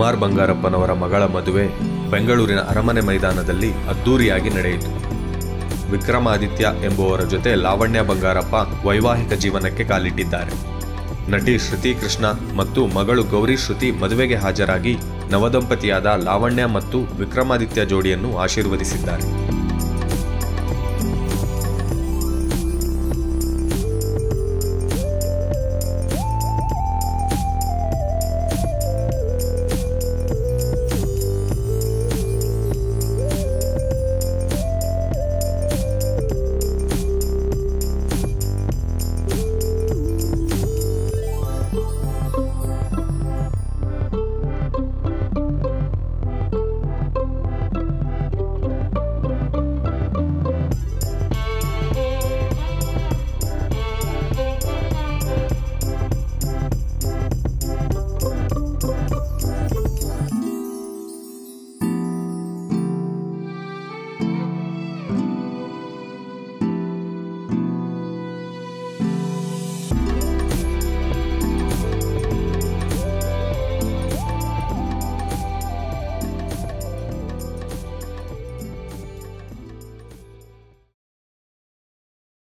ಕುಮಾರ್ ಬಂಗಾರಪ್ಪನವರ ಮಗಳ ಮದುವೆ ಬೆಂಗಳೂರಿನ ಅರಮನೆ ಮೈದಾನದಲ್ಲಿ ಅದ್ದೂರಿಯಾಗಿ ನಡೆಯಿತು. ವಿಕ್ರಮಾದಿತ್ಯ ಎಂಬುವರ ಜೊತೆ ಲಾವಣ್ಯ ಬಂಗಾರಪ್ಪ ವೈವಾಹಿಕ ಜೀವನಕ್ಕೆ ಕಾಲಿಟ್ಟಿದ್ದಾರೆ. ನಟಿ ಶ್ರುತಿ ಕೃಷ್ಣ ಮತ್ತು ಮಗಳು ಗೌರಿ ಶ್ರುತಿ ಮದುವೆಗೆ ಹಾಜರಾಗಿ ನವದಂಪತಿಯಾದ ಲಾವಣ್ಯ ಮತ್ತು ವಿಕ್ರಮಾದಿತ್ಯ ಜೋಡಿಯನ್ನು ಆಶೀರ್ವದಿಸಿದ್ದಾರೆ.